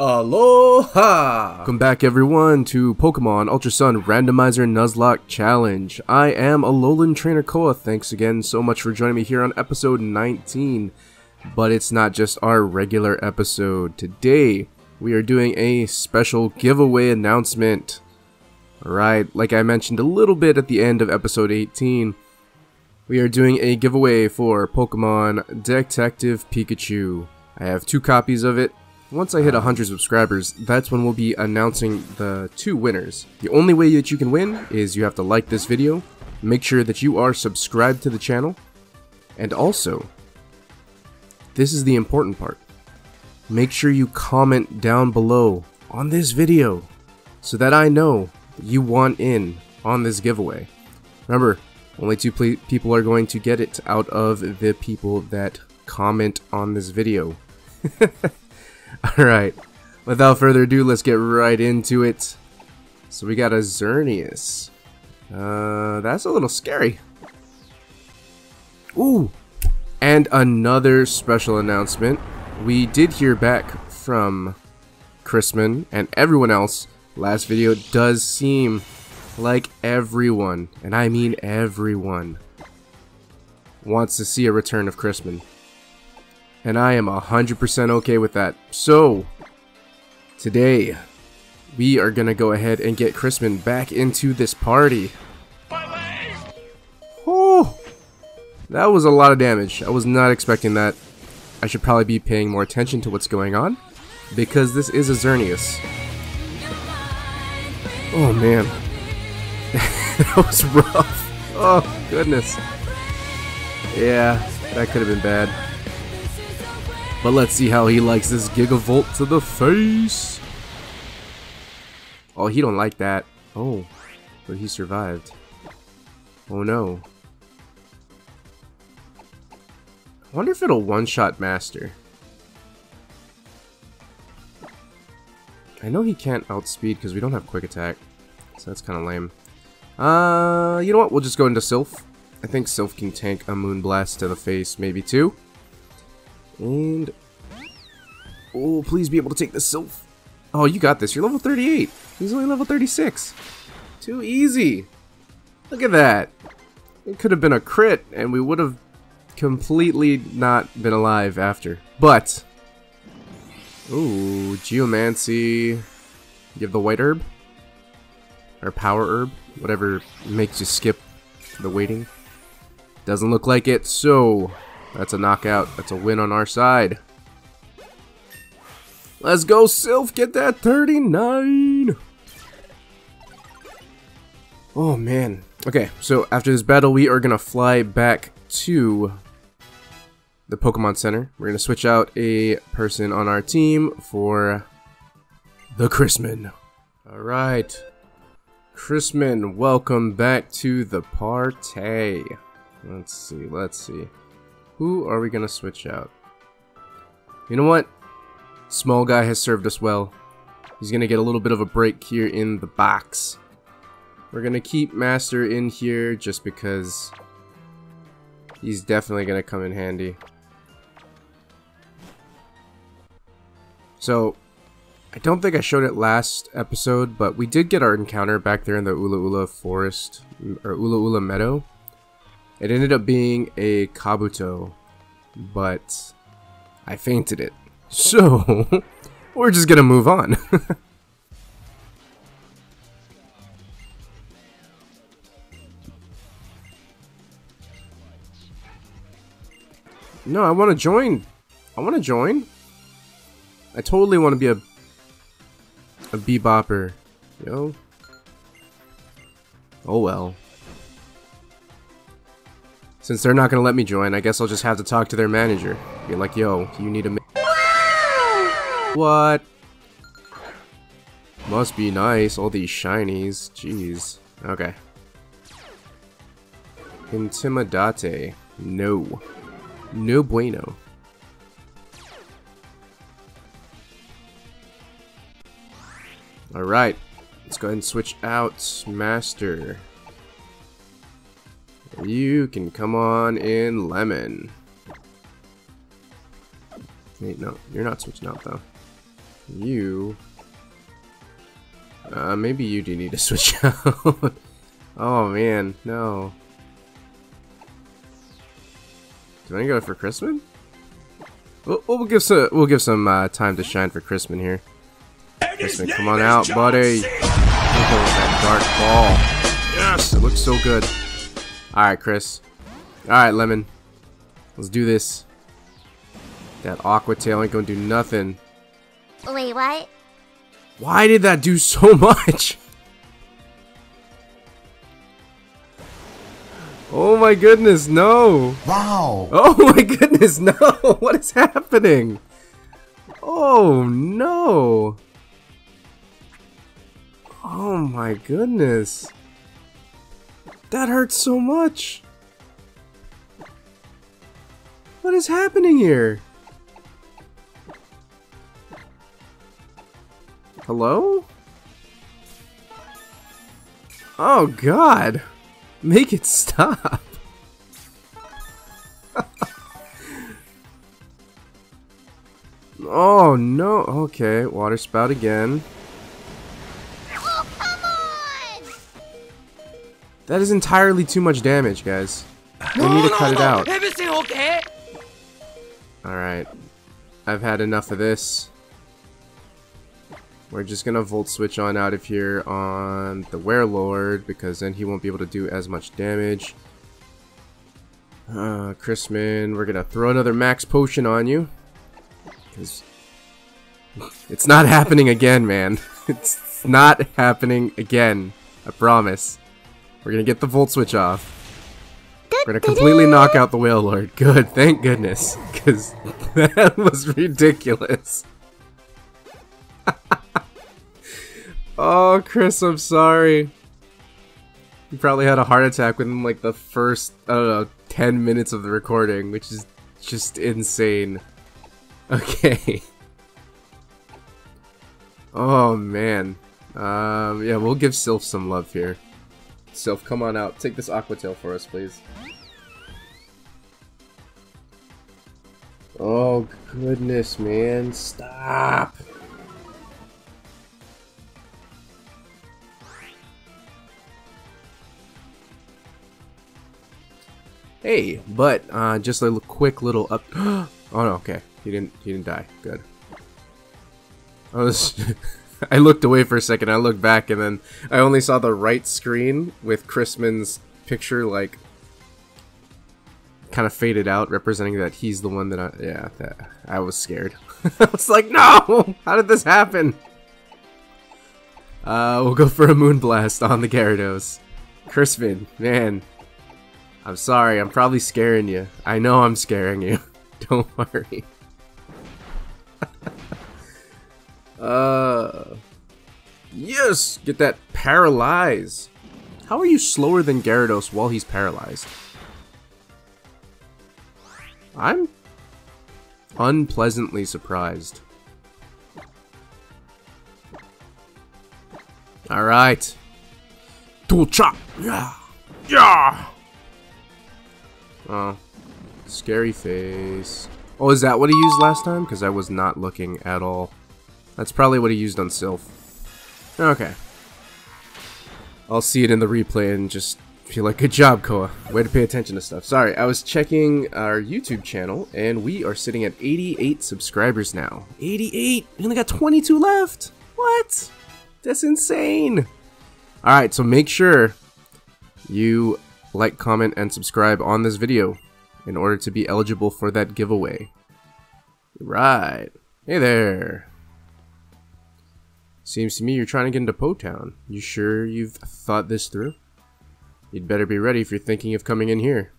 Aloha! Welcome back everyone to Pokemon Ultra Sun Randomizer Nuzlocke Challenge. I am Alolan Trainer Koa. Thanks again so much for joining me here on episode 19. But it's not just our regular episode. Today, we are doing a special giveaway announcement. Right, like I mentioned a little bit at the end of episode 18, we are doing a giveaway for Pokemon Detective Pikachu. I have 2 copies of it. Once I hit 100 subscribers, that's when we'll be announcing the 2 winners. The only way that you can win is you have to like this video, make sure that you are subscribed to the channel, and also, this is the important part, make sure you comment down below on this video so that I know that you want in on this giveaway. Remember, only 2 people are going to get it out of the people that comment on this video. Alright, without further ado, let's get right into it. So we got a Xerneas. That's a little scary. Ooh! And another special announcement. We did hear back from Chrisman and everyone else. Last video does seem like everyone, and I mean everyone, wants to see a return of Chrisman. And I am 100% okay with that. So, today, we are going to go ahead and get Chrisman back into this party. Oh, that was a lot of damage. I was not expecting that. I should probably be paying more attention to what's going on, because this is a Xerneas. Oh, man. That was rough. Oh, goodness. Yeah, that could have been bad. But let's see how he likes this Gigavolt to the face. Oh, he don't like that. Oh, but he survived. Oh no. I wonder if it'll one-shot Master. I know he can't outspeed because we don't have Quick Attack. So that's kind of lame. You know what? We'll just go into Sylph. I think Sylph can tank a Moonblast to the face, maybe 2. And oh, please be able to take this Sylph. Oh, you got this. You're level 38. He's only level 36. Too easy. Look at that. It could have been a crit, and we would have completely not been alive after. But ooh, geomancy. Give the white herb or power herb, whatever makes you skip the waiting. Doesn't look like it. So. That's a knockout. That's a win on our side. Let's go, Sylph. Get that 39. Oh, man. Okay, so after this battle, we are going to fly back to the Pokemon Center. We're going to switch out a person on our team for the Chrisman. All right. Chrisman, welcome back to the party. Let's see. Let's see. Who are we going to switch out? You know what? Small guy has served us well. He's going to get a little bit of a break here in the box. We're going to keep Master in here just because he's definitely going to come in handy. So, I don't think I showed it last episode, but we did get our encounter back there in the Ula Ula Forest, or Ula Ula meadow. It ended up being a Kabuto, but I fainted it. So, we're just gonna move on. No, I wanna join. I wanna join. I totally wanna be a Bebopper. Yo. Oh well. Since they're not going to let me join, I guess I'll just have to talk to their manager. Be like, yo, you need a What? Must be nice, all these shinies. Jeez. Okay. Intimidate. No. No bueno. Alright. Let's go ahead and switch out Master. You can come on in, Lemon. Wait, no, you're not switching out though. You... maybe you do need to switch out. Oh man, no. Do I go for Chrisman? We'll give some time to shine for Chrisman here. Chrisman, come on out, buddy. Look at that dark ball. Yes, it looks so good. All right, Chris. All right, Lemon. Let's do this. That aqua tail ain't gonna do nothing. Wait, what? Why did that do so much? Oh my goodness, no! Wow! Oh my goodness, no! What is happening? Oh no! Oh my goodness! That hurts so much! What is happening here? Hello? Oh god! Make it stop! Oh no! Okay, water spout again. Oh, come on! That is entirely too much damage, guys. We need to cut it out. Everything okay? Alright. I've had enough of this. We're just gonna Volt Switch on out of here on the Werelord, because then he won't be able to do as much damage. Chrisman, we're gonna throw another max potion on you. Because it's not happening again, man. It's not happening again. I promise. We're gonna get the Volt Switch off. We're gonna completely knock out the Werelord. Good, thank goodness. Because that was ridiculous. Oh, Chris, I'm sorry. You probably had a heart attack within like the first, I don't know, 10 minutes of the recording, which is just insane. Okay. Oh, man. Yeah, we'll give Sylph some love here. Sylph, come on out. Take this Aqua Tail for us, please. Oh, goodness, man. Stop. Hey, but just a quick little up. Oh no, okay, he didn't die. Good. I looked away for a second. I looked back, and then I only saw the right screen with Chrisman's picture, like, kind of faded out, representing that he's the one that I. Yeah, that I was scared. I was like, no! How did this happen? We'll go for a Moonblast on the Gyarados. Chrisman, man. I'm sorry, I'm probably scaring you. I know I'm scaring you. Don't worry. Yes! Get that paralyze! How are you slower than Gyarados while he's paralyzed? I'm unpleasantly surprised. Alright. Dual chop! Yeah! Yeah! Oh, scary face. Oh, is that what he used last time? Because I was not looking at all. That's probably what he used on Sylph. Okay. I'll see it in the replay and just feel like, good job, Koa. Way to pay attention to stuff. Sorry, I was checking our YouTube channel, and we are sitting at 88 subscribers now. 88! We only got 22 left! What? That's insane! Alright, so make sure you... like, comment, and subscribe on this video in order to be eligible for that giveaway. Right. Hey there. Seems to me you're trying to get into Potown. You sure you've thought this through? You'd better be ready if you're thinking of coming in here.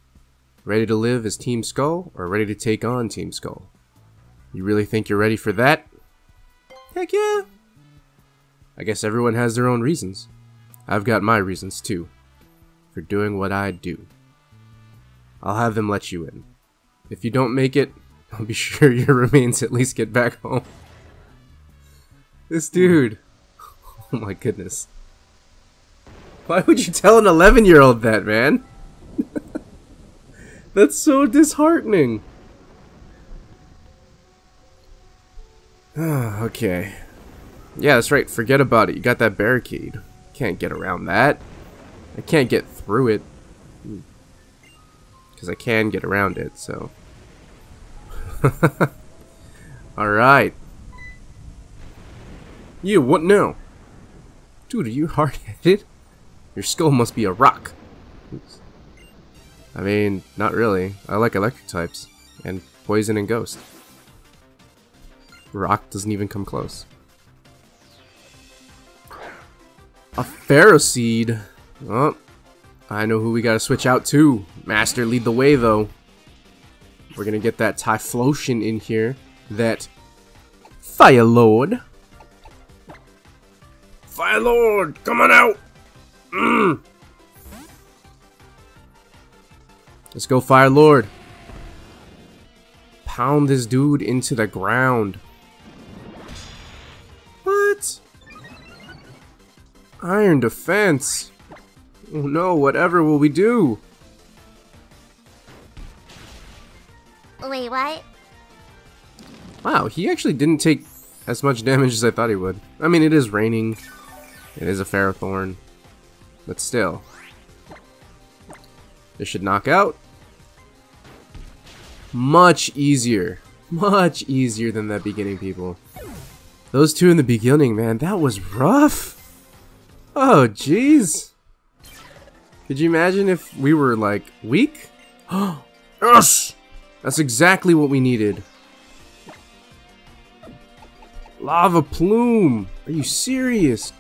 Ready to live as Team Skull or ready to take on Team Skull? You really think you're ready for that? Heck yeah. I guess everyone has their own reasons. I've got my reasons too. For doing what I do. I'll have them let you in. If you don't make it, I'll be sure your remains at least get back home. This dude. Oh my goodness. Why would you tell an 11-year-old that, man? That's so disheartening. Okay. Yeah, that's right. Forget about it. You got that barricade. Can't get around that. I can't get through it. Because I can get around it, so. Alright. You, what now? Dude, are you hard-headed? Your skull must be a rock. Oops. I mean, not really. I like electric types. And poison and ghost. Rock doesn't even come close. A Ferroseed. Oh, I know who we gotta switch out to. Master, lead the way, though. We're gonna get that Typhlosion in here. That Fire Lord. Fire Lord, come on out! Mm. Let's go, Fire Lord. Pound this dude into the ground. What? Iron defense. Oh no, whatever will we do? Wait, what? Wow, he actually didn't take as much damage as I thought he would. I mean, it is raining. It is a Ferrothorn. But still. This should knock out. Much easier than that beginning, people. Those two in the beginning, man, that was rough. Oh, jeez. Could you imagine if we were like weak? Yes, that's exactly what we needed. Lava plume. Are you serious?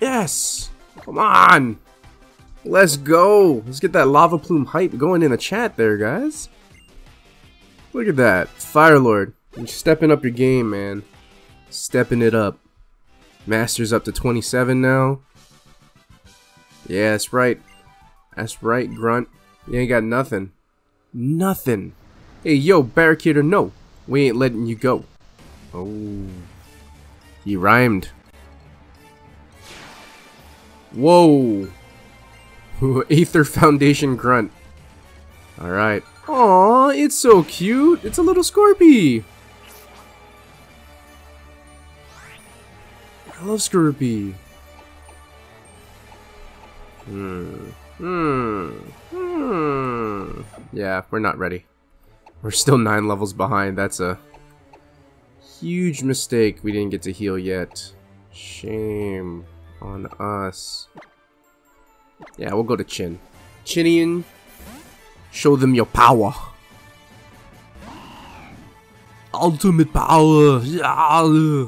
Yes. Come on. Let's go. Let's get that lava plume hype going in the chat, there, guys. Look at that, Fire Lord. You're stepping up your game, man. Stepping it up. Master's up to 27 now. Yeah, that's right. That's right, Grunt. You ain't got nothing. Nothing. Hey, yo, Barricader, no. We ain't letting you go. Oh. He rhymed. Whoa. Aether Foundation Grunt. Alright. Aw, it's so cute. It's a little Scorpy. I love Scorpy. Yeah, we're not ready. We're still 9 levels behind. That's a huge mistake. We didn't get to heal yet. Shame on us. Yeah, we'll go to Chin. Chinian. Show them your power. Ultimate power. Yeah.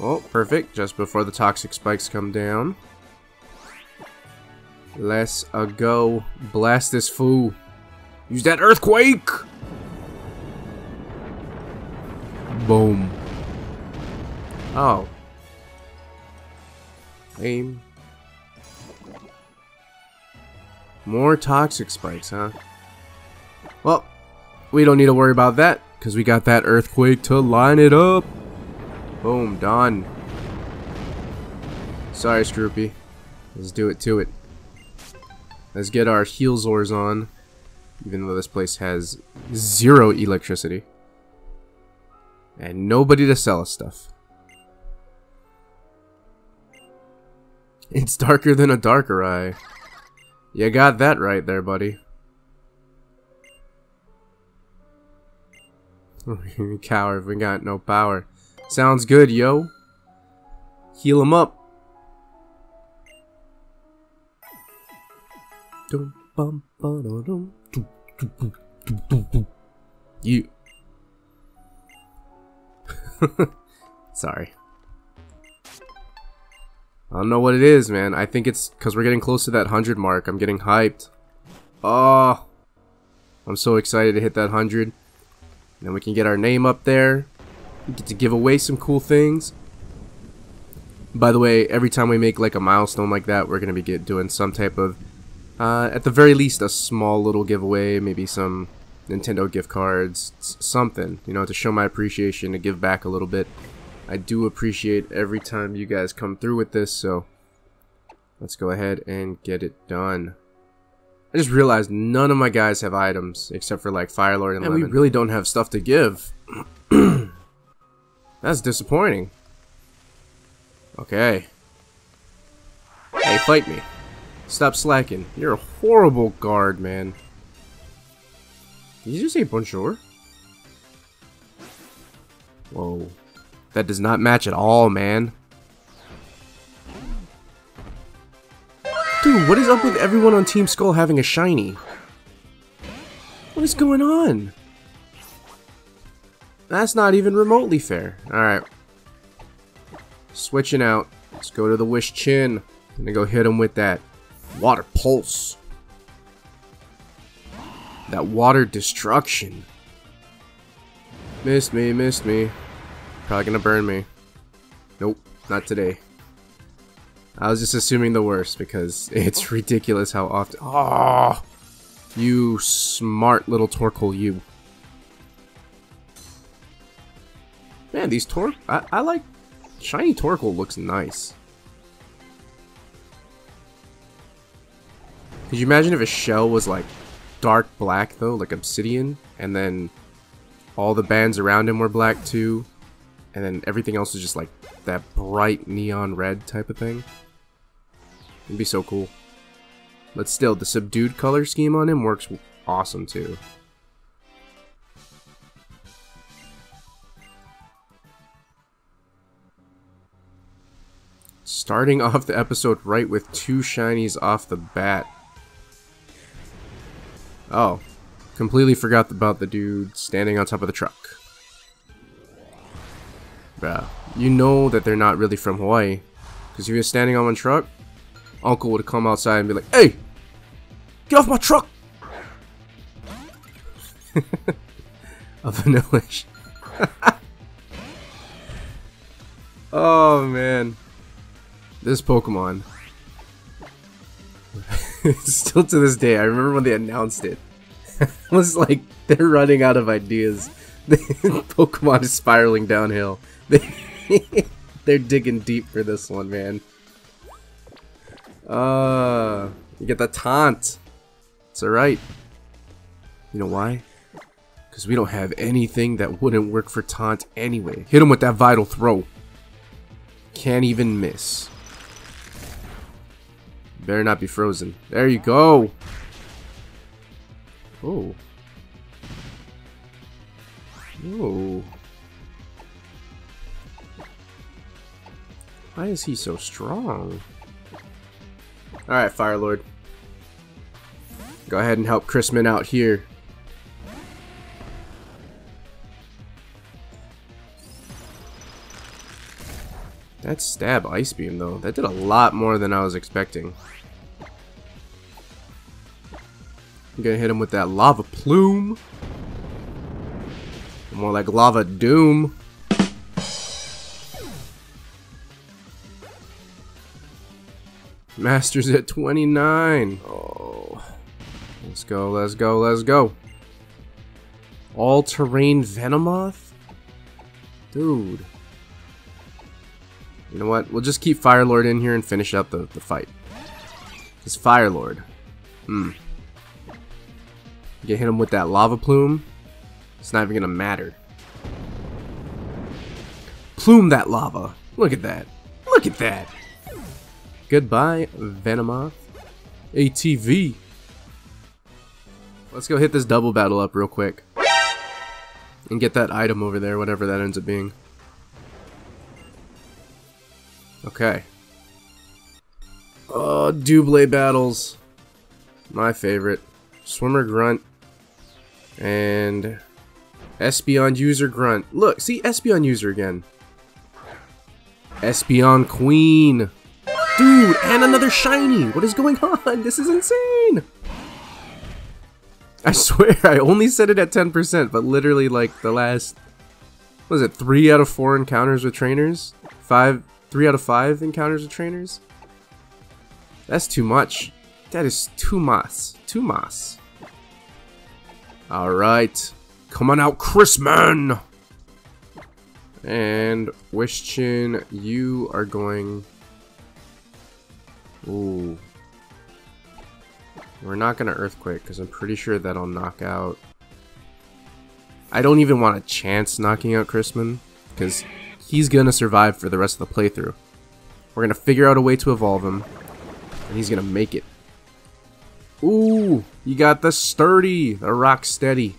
Oh, perfect. Just before the toxic spikes come down. Let's go. Blast this fool. Use that earthquake. Boom. Oh. Aim. More toxic spikes, huh? Well, we don't need to worry about that, because we got that earthquake to line it up. Boom, done. Sorry, Scorpy. Let's do it to it. Let's get our Healzors on, even though this place has 0 electricity. And nobody to sell us stuff. It's darker than a Darkrai. You got that right there, buddy. Coward, we got no power. Sounds good, yo. Heal him up. You. Sorry. I don't know what it is, man. I think it's because we're getting close to that 100 mark. I'm getting hyped. Oh, I'm so excited to hit that 100. Then we can get our name up there. We get to give away some cool things. By the way, every time we make like a milestone like that, we're going to be doing some type of, at the very least, a small little giveaway. Maybe some Nintendo gift cards. Something, you know, to show my appreciation, to give back a little bit. I do appreciate every time you guys come through with this, so let's go ahead and get it done. I just realized none of my guys have items, except for like Fire Lord and Lemon. We really don't have stuff to give. That's disappointing. Okay. Hey, fight me. Stop slacking. You're a horrible guard, man. Did you just say bonjour? Whoa. That does not match at all, man. Dude, what is up with everyone on Team Skull having a shiny? What is going on? That's not even remotely fair. Alright. Switching out. Let's go to the Wish Chin. Gonna go hit him with that water pulse. That water destruction. Missed me, missed me. Probably gonna burn me. Nope, not today. I was just assuming the worst because it's ridiculous how often. Oh, you smart little Torkoal, you. Man, these I like. Shiny Torkoal looks nice. Could you imagine if a shell was like dark black though, like obsidian, and then all the bands around him were black too, and then everything else was just like that bright neon red type of thing? It'd be so cool. But still, the subdued color scheme on him works awesome too. Starting off the episode right with two shinies off the bat. Oh, completely forgot about the dude standing on top of the truck. Bruh, you know that they're not really from Hawaii, because if he was standing on one truck, Uncle would come outside and be like, "Hey, get off my truck!" A vanilla. Oh man, this Pokemon. Still to this day, I remember when they announced it. It was like, they're running out of ideas. Pokemon is spiraling downhill. They're digging deep for this one, man. You get the taunt. It's alright. You know why? Because we don't have anything that wouldn't work for taunt anyway. Hit him with that vital throw. Can't even miss. Better not be frozen. There you go. Oh. Oh. Why is he so strong? Alright, Fire Lord. Go ahead and help Chrisman out here. That stab ice beam though, that did a lot more than I was expecting. I'm gonna hit him with that lava plume. More like lava doom. Masters at 29. Oh, let's go, let's go, let's go. All-terrain Venomoth? Dude. You know what? We'll just keep Fire Lord in here and finish out the fight. It's Fire Lord. You can hit him with that lava plume. It's not even gonna matter. Plume that lava. Look at that. Look at that. Goodbye, Venomoth. ATV. Let's go hit this double battle up real quick. And get that item over there, whatever that ends up being. Okay. Oh, Double battles. My favorite. Swimmer Grunt. And Espeon User Grunt. Look, see, Espeon User again. Espeon Queen. Dude, and another shiny. What is going on? This is insane. I swear, I only set it at 10%, but literally like the last, what was it, 3 out of 4 encounters with trainers? 3 out of 5 encounters with trainers? That's too much. That is too much. Too much. Alright. Come on out, Chrisman! And Wish Chin, you are going... Ooh. We're not going to Earthquake because I'm pretty sure that'll knock out... I don't even want a chance knocking out Chrisman because he's going to survive for the rest of the playthrough. We're going to figure out a way to evolve him. And he's going to make it. Ooh, you got the sturdy, the rock steady.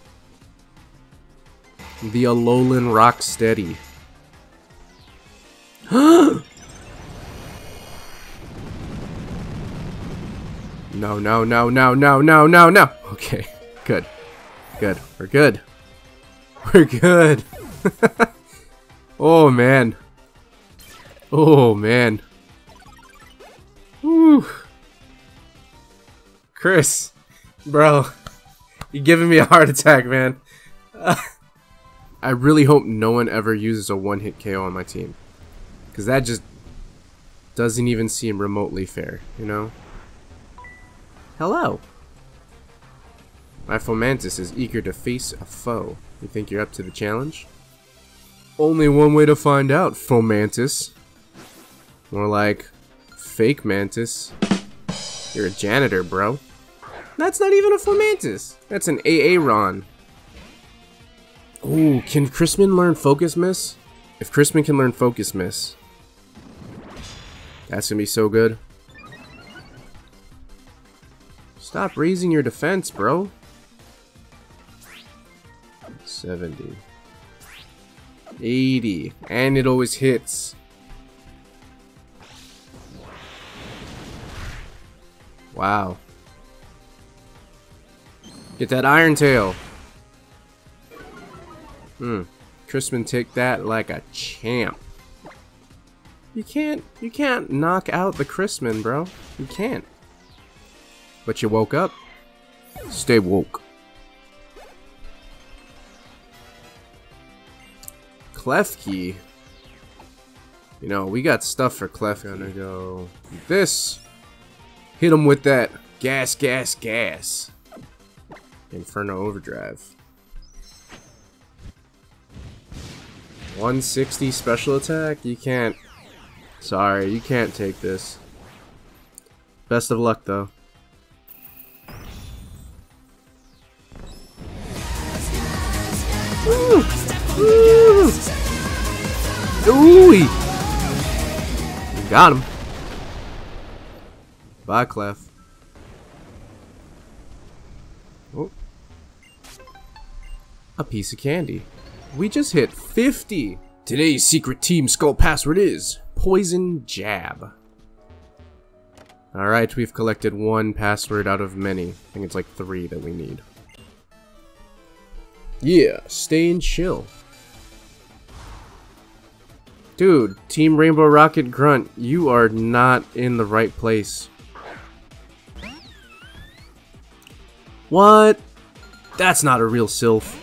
The Alolan rock steady. No, no, no, no, no, no, no, no. Okay, good. Good. We're good. We're good. Oh, man. Oh, man. Whew. Chris, bro, you're giving me a heart attack, man. I really hope no one ever uses a one-hit KO on my team. Because that just doesn't even seem remotely fair, you know? Hello. My Fomantis is eager to face a foe. You think you're up to the challenge? Only one way to find out, Fomantis. More like, fake Mantis. You're a janitor, bro. That's not even a Fomantis. That's an Aaron. Ooh, can Chrisman learn Focus Miss? If Chrisman can learn Focus Miss, that's gonna be so good. Stop raising your defense, bro. 70. 80. And it always hits. Wow. Get that Iron Tail. Chrisman take that like a champ. You can't knock out the Chrisman, bro. You can't. But you woke up. Stay woke. Clefki. You know, we got stuff for Clefki. Gonna go this. Hit him with that gas, gas, gas. Inferno Overdrive. 160 special attack? You can't. Sorry, you can't take this. Best of luck, though. Woo! Woo! Ooh! Got him. Bye, Clef. Oh. A piece of candy. We just hit 50. Today's secret Team Skull password is Poison Jab. Alright, we've collected one password out of many. I think it's like 3 that we need. Yeah, stay and chill. Dude, Team Rainbow Rocket Grunt, you are not in the right place. What? That's not a real Sylph.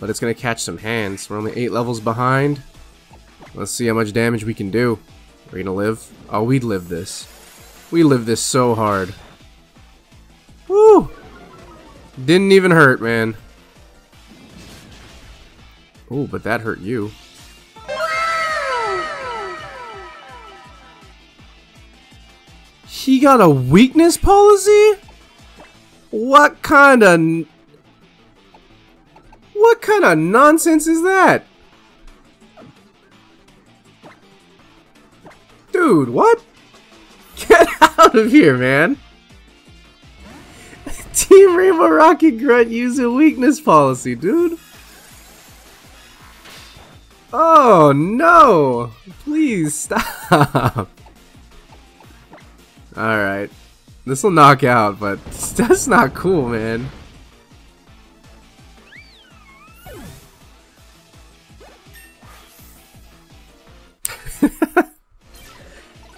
But it's gonna catch some hands. We're only 8 levels behind. Let's see how much damage we can do. Are we gonna live? Oh, we'd live this. We live this so hard. Woo! Didn't even hurt, man. Oh, but that hurt you. He got a weakness policy? What kind of nonsense is that? Dude, what? Get out of here, man. Team Rainbow Rocket Grunt using weakness policy, dude. Oh no! Please stop. Alright. This will knock out, but that's not cool, man.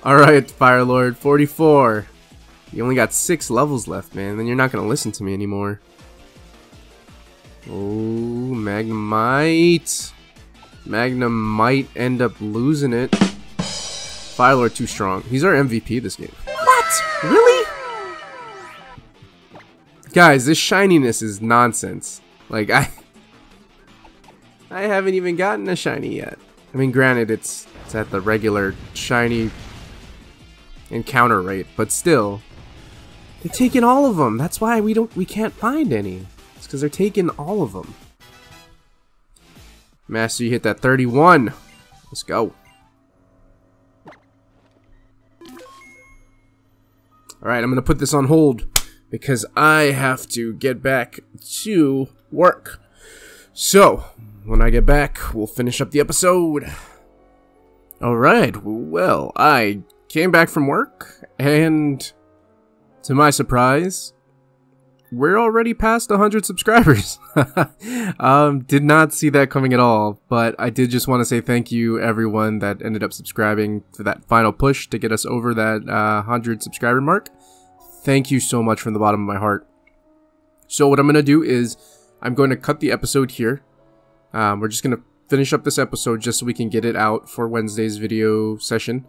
Alright, Fire Lord, 44. You only got 6 levels left, man. Then you're not going to listen to me anymore. Oh, Magnemite. Magnum might end up losing it. Fire Lord too strong. He's our MVP this game. What? Really? Guys, this shininess is nonsense. Like, I haven't even gotten a shiny yet. I mean, granted, it's at the regular shiny encounter rate, but still, they're taking all of them. That's why we can't find any. It's because they're taking all of them. Master, you hit that 31. Let's go. Alright, I'm gonna put this on hold because I have to get back to work. So, when I get back, we'll finish up the episode. Alright, well, I came back from work, and to my surprise, we're already past 100 subscribers. Did not see that coming at all, but I did just want to say thank you everyone that ended up subscribing for that final push to get us over that 100 subscriber mark. Thank you so much from the bottom of my heart. So what I'm going to do is I'm going to cut the episode here. We're just going to finish up this episode just so we can get it out for Wednesday's video session.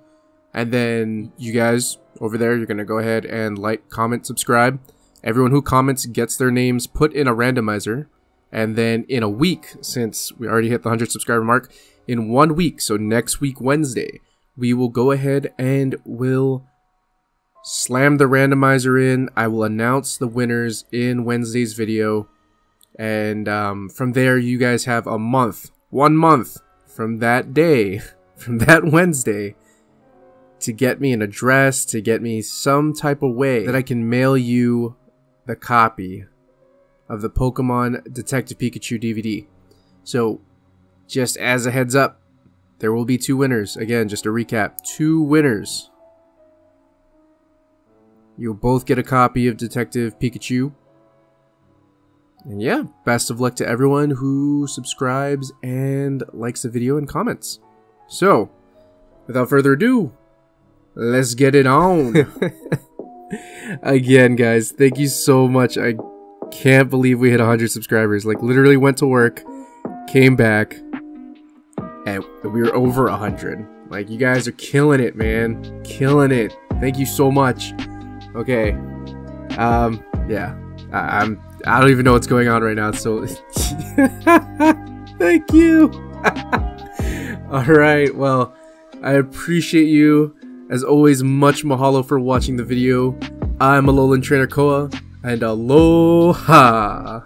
And then you guys over there, you're going to go ahead and like, comment, subscribe. Everyone who comments gets their names put in a randomizer. And then in a week, since we already hit the 100 subscriber mark, in 1 week, so next week Wednesday, we will go ahead and we'll slam the randomizer in. I will announce the winners in Wednesday's video. And from there, you guys have a month, 1 month from that day, from that Wednesday, to get me an address, to get me some type of way that I can mail you the copy of the Pokemon Detective Pikachu DVD. So, just as a heads up, there will be 2 winners. Again, just a recap, 2 winners. You'll both get a copy of Detective Pikachu. And yeah, best of luck to everyone who subscribes and likes the video and comments. So, without further ado, let's get it on. Again, guys, thank you so much. I can't believe we hit 100 subscribers. Like, literally went to work, came back, and we were over 100. Like, you guys are killing it, man. Killing it. Thank you so much. Okay. Yeah. I don't even know what's going on right now, so thank you. All right, well, I appreciate you. As always, much mahalo for watching the video. I'm Alolan Trainer Koa, and aloha!